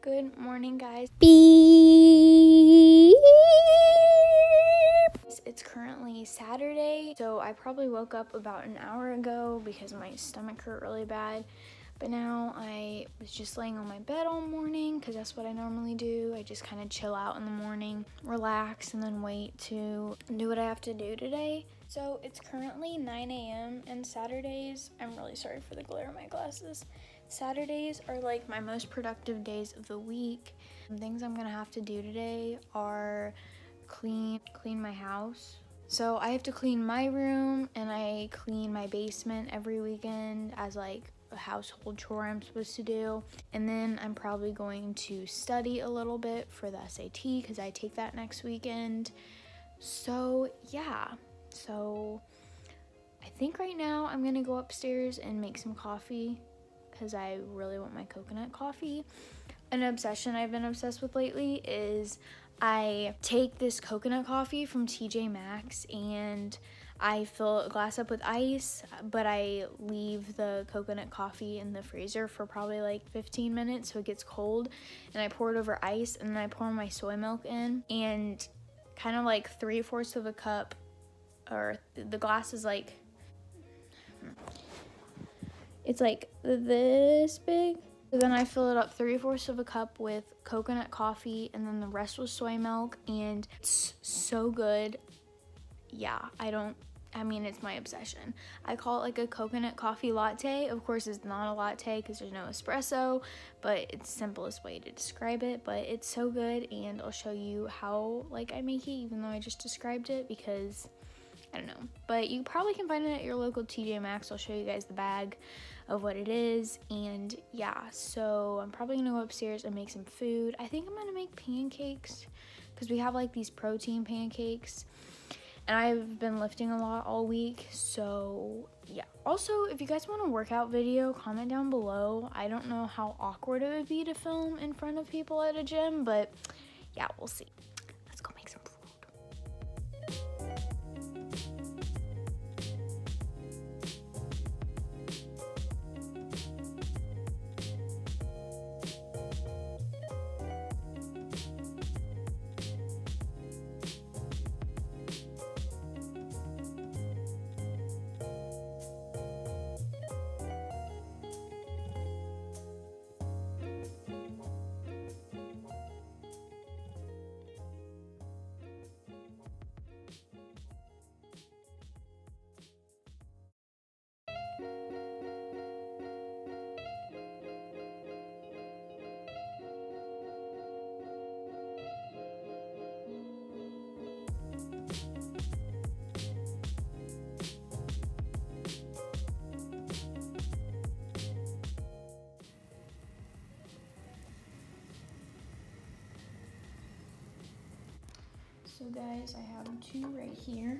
Good morning, guys. Beep. It's currently Saturday, so I probably woke up about an hour ago because my stomach hurt really bad. But now I was just laying on my bed all morning because that's what I normally do. I just kind of chill out in the morning, relax, and then wait to do what I have to do today. So it's currently 9 a.m. and Saturdays, I'm really sorry for the glare in my glasses. Saturdays are like my most productive days of the week. Some things I'm gonna have to do today are clean my house. So I have to clean my room, and I clean my basement every weekend as like a household chore I'm supposed to do. And then I'm probably going to study a little bit for the SAT because I take that next weekend. So yeah, so I think right now I'm gonna go upstairs and make some coffee because I really want my coconut coffee. An obsession I've been obsessed with lately is I take this coconut coffee from TJ Maxx and I fill a glass up with ice, but I leave the coconut coffee in the freezer for probably like 15 minutes so it gets cold, and I pour it over ice, and then I pour my soy milk in, and kind of like 3/4 of a cup, or the glass is like, it's like this big. Then I fill it up 3/4 of a cup with coconut coffee, and then the rest was soy milk, and it's so good. Yeah, I mean, it's my obsession. I call it like a coconut coffee latte. Of course, it's not a latte because there's no espresso, but it's the simplest way to describe it. But it's so good, and I'll show you how like I make it, even though I just described it, because I don't know, but you probably can find it at your local TJ Maxx. I'll show you guys the bag of what it is. And yeah, so I'm probably gonna go upstairs and make some food. I think I'm gonna make pancakes because we have like these protein pancakes, and I've been lifting a lot all week. So yeah, also if you guys want a workout video, comment down below. I don't know how awkward it would be to film in front of people at a gym, but yeah, we'll see. Let's go make some food. So guys, I have 2 right here,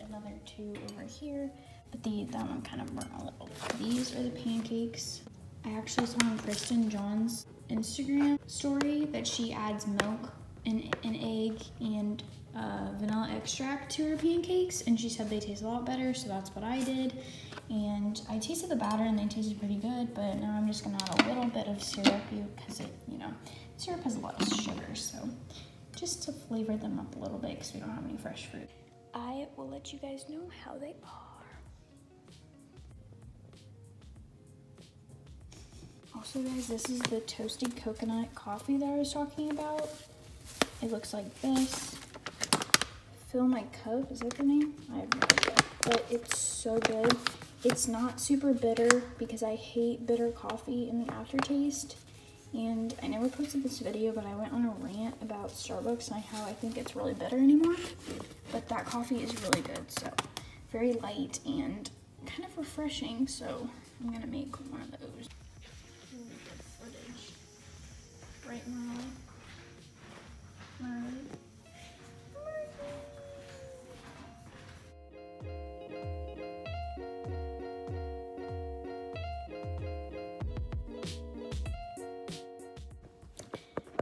another 2 over here, but that one kind of burnt a little. These are the pancakes. I actually saw on Kristen John's Instagram story that she adds milk and an egg and vanilla extract to her pancakes, and she said they taste a lot better, so that's what I did. And I tasted the batter and they tasted pretty good, but now I'm just gonna add a little bit of syrup because it, you know, syrup has a lot of sugar, so just to flavor them up a little bit because we don't have any fresh fruit. I will let you guys know how they are. Also guys, this is the toasted coconut coffee that I was talking about. It looks like this. Fill My Cup, is that the name? I have no idea, but it's so good. It's not super bitter because I hate bitter coffee in the aftertaste. And I never posted this video, but I went on a rant about Starbucks and how I think it's really bitter anymore. But that coffee is really good, so very light and kind of refreshing. So I'm gonna make one of those. Ooh, good footage. Right, Marley? Marley?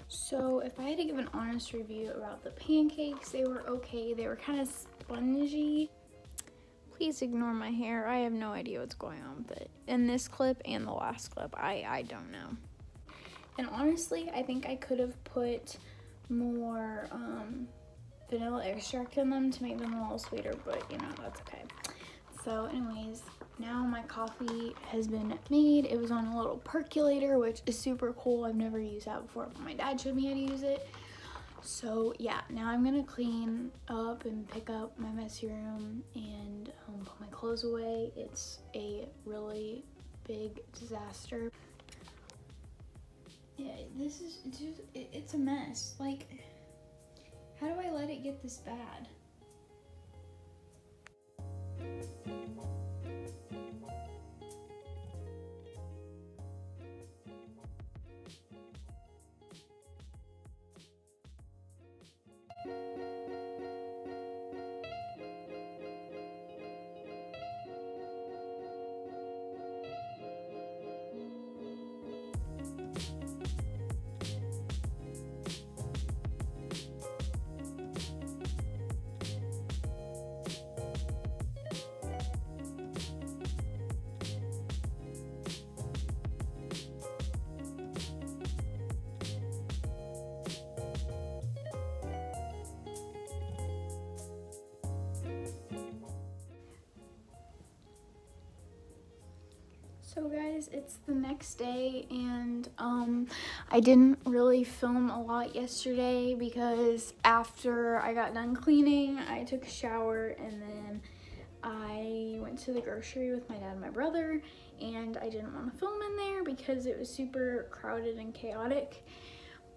So if I had to give an honest review about the pancakes, they were okay. They were kind of spongy. Please ignore my hair. I have no idea what's going on, but in this clip and the last clip, I don't know. And honestly, I think I could have put more vanilla extract in them to make them a little sweeter, but you know, that's okay. So anyways, now my coffee has been made. It was on a little percolator, which is super cool. I've never used that before, but my dad showed me how to use it. So yeah, now I'm gonna clean up and pick up my messy room and put my clothes away. It's a really big disaster. Yeah, this is just, it's a mess. Like, how do I let it get this bad? So guys, it's the next day, and I didn't really film a lot yesterday because after I got done cleaning, I took a shower and then I went to the grocery with my dad and my brother, and I didn't want to film in there because it was super crowded and chaotic.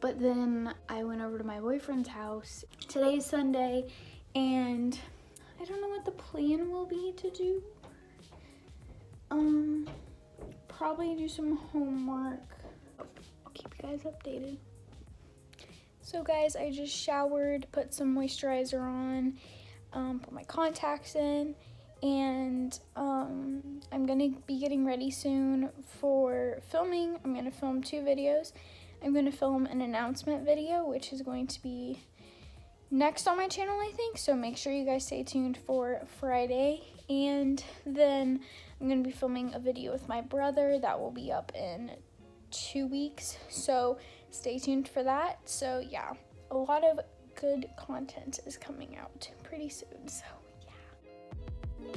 But then I went over to my boyfriend's house. Today's Sunday, and I don't know what the plan will be to do. Probably do some homework. I'll keep you guys updated. So guys, I just showered, put some moisturizer on, put my contacts in, and I'm gonna be getting ready soon for filming. I'm gonna film 2 videos. I'm gonna film an announcement video, which is going to be next on my channel, I think, so make sure you guys stay tuned for Friday. And then I'm gonna be filming a video with my brother that will be up in 2 weeks, so stay tuned for that. So yeah, a lot of good content is coming out pretty soon, so yeah.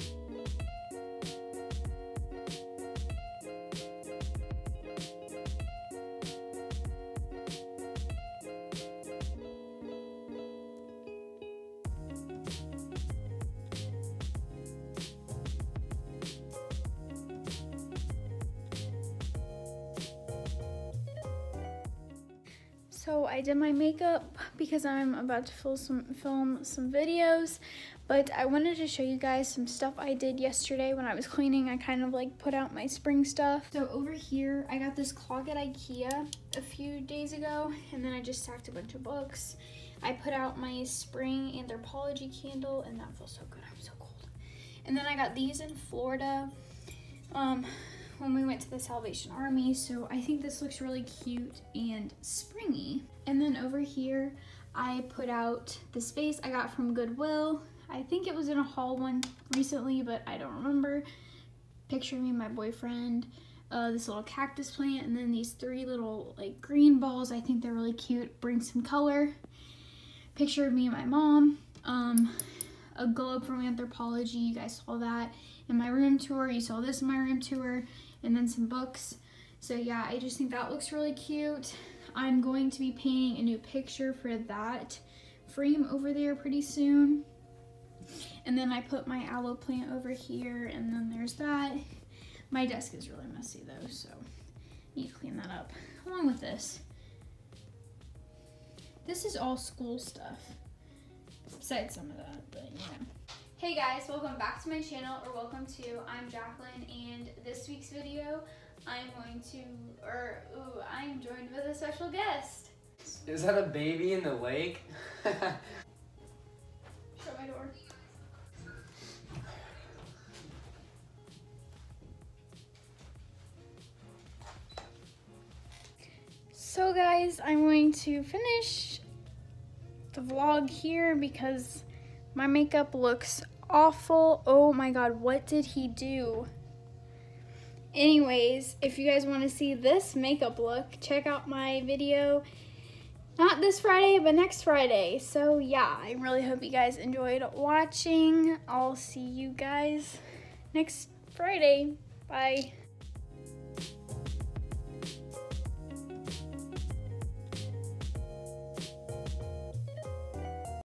So I did my makeup because I'm about to film some videos, but I wanted to show you guys some stuff I did yesterday when I was cleaning. I kind of like put out my spring stuff. So over here, I got this clog at IKEA a few days ago, and then I just stacked a bunch of books. I put out my spring Anthropologie candle, and that feels so good. I'm so cold. And then I got these in Florida when we went to the Salvation Army, so I think this looks really cute and springy. And then over here, I put out this vase I got from Goodwill. I think it was in a haul one recently, but I don't remember. Picture me and my boyfriend, this little cactus plant, and then these 3 little like green balls. I think they're really cute, bring some color. Picture of me and my mom, a globe from Anthropologie, you guys saw that in my room tour, you saw this in my room tour, and then some books. So yeah, I just think that looks really cute. I'm going to be painting a new picture for that frame over there pretty soon. And then I put my aloe plant over here, and then there's that. My desk is really messy though, so I need to clean that up along with this. This is all school stuff, besides some of that, but yeah. Hey guys, welcome back to my channel, or welcome to, I'm Jacqueline, and this week's video, I'm joined with a special guest. Is that a baby in the lake? Shut my door. So guys, I'm going to finish the vlog here because my makeup looks awful. Oh my god, what did he do? Anyways, if you guys want to see this makeup look, check out my video, not this Friday, but next Friday. So yeah, I really hope you guys enjoyed watching. I'll see you guys next Friday. Bye.